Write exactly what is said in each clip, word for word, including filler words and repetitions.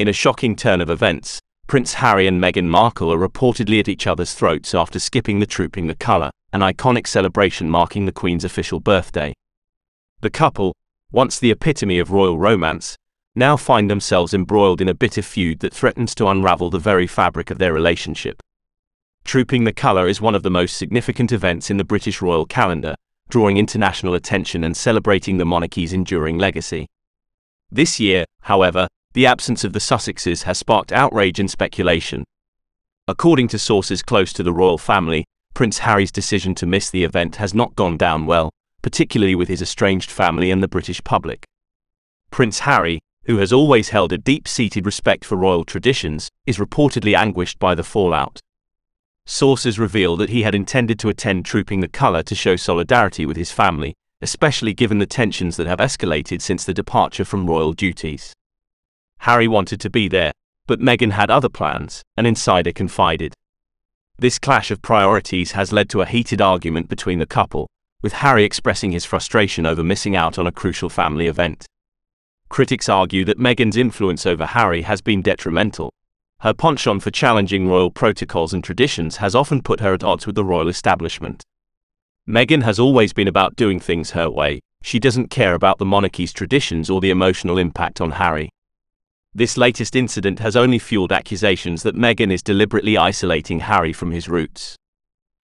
In a shocking turn of events, Prince Harry and Meghan Markle are reportedly at each other's throats after skipping the Trooping the Colour, an iconic celebration marking the Queen's official birthday. The couple, once the epitome of royal romance, now find themselves embroiled in a bitter feud that threatens to unravel the very fabric of their relationship. Trooping the Colour is one of the most significant events in the British royal calendar, drawing international attention and celebrating the monarchy's enduring legacy. This year, however, the absence of the Sussexes has sparked outrage and speculation. According to sources close to the royal family, Prince Harry's decision to miss the event has not gone down well, particularly with his estranged family and the British public. Prince Harry, who has always held a deep-seated respect for royal traditions, is reportedly anguished by the fallout. Sources reveal that he had intended to attend Trooping the Colour to show solidarity with his family, especially given the tensions that have escalated since the departure from royal duties. Harry wanted to be there, but Meghan had other plans, an insider confided. This clash of priorities has led to a heated argument between the couple, with Harry expressing his frustration over missing out on a crucial family event. Critics argue that Meghan's influence over Harry has been detrimental. Her penchant for challenging royal protocols and traditions has often put her at odds with the royal establishment. Meghan has always been about doing things her way. She doesn't care about the monarchy's traditions or the emotional impact on Harry. This latest incident has only fueled accusations that Meghan is deliberately isolating Harry from his roots.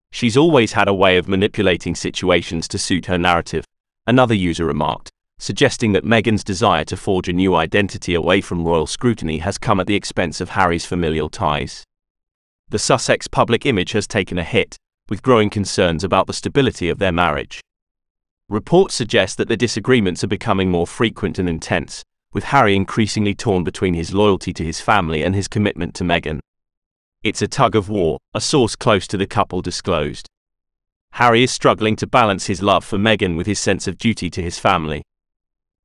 She's always had a way of manipulating situations to suit her narrative, another user remarked, suggesting that Meghan's desire to forge a new identity away from royal scrutiny has come at the expense of Harry's familial ties. The Sussex public image has taken a hit, with growing concerns about the stability of their marriage. Reports suggest that the disagreements are becoming more frequent and intense, with Harry increasingly torn between his loyalty to his family and his commitment to Meghan. It's a tug-of-war, a source close to the couple disclosed. Harry is struggling to balance his love for Meghan with his sense of duty to his family.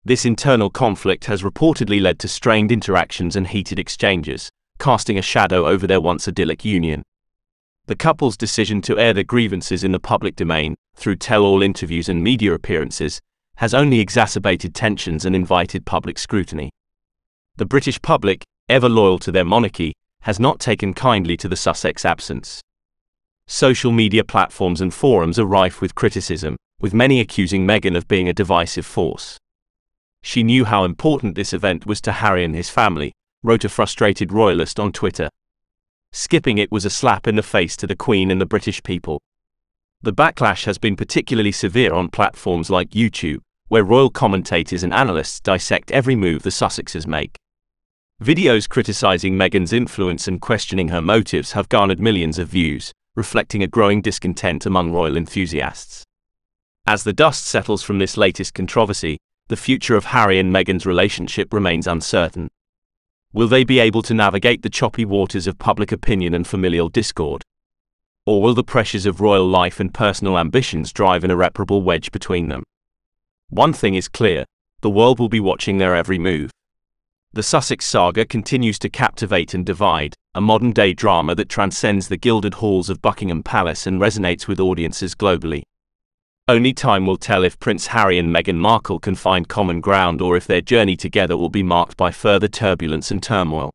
This internal conflict has reportedly led to strained interactions and heated exchanges, casting a shadow over their once idyllic union. The couple's decision to air their grievances in the public domain, through tell-all interviews and media appearances, has only exacerbated tensions and invited public scrutiny. The British public, ever loyal to their monarchy, has not taken kindly to the Sussex absence. Social media platforms and forums are rife with criticism, with many accusing Meghan of being a divisive force. "She knew how important this event was to Harry and his family," wrote a frustrated royalist on Twitter. "Skipping it was a slap in the face to the Queen and the British people." The backlash has been particularly severe on platforms like YouTube, where royal commentators and analysts dissect every move the Sussexes make. Videos criticizing Meghan's influence and questioning her motives have garnered millions of views, reflecting a growing discontent among royal enthusiasts. As the dust settles from this latest controversy, the future of Harry and Meghan's relationship remains uncertain. Will they be able to navigate the choppy waters of public opinion and familial discord? Or will the pressures of royal life and personal ambitions drive an irreparable wedge between them? One thing is clear: the world will be watching their every move. The Sussex saga continues to captivate and divide, a modern-day drama that transcends the gilded halls of Buckingham Palace and resonates with audiences globally. Only time will tell if Prince Harry and Meghan Markle can find common ground or if their journey together will be marked by further turbulence and turmoil.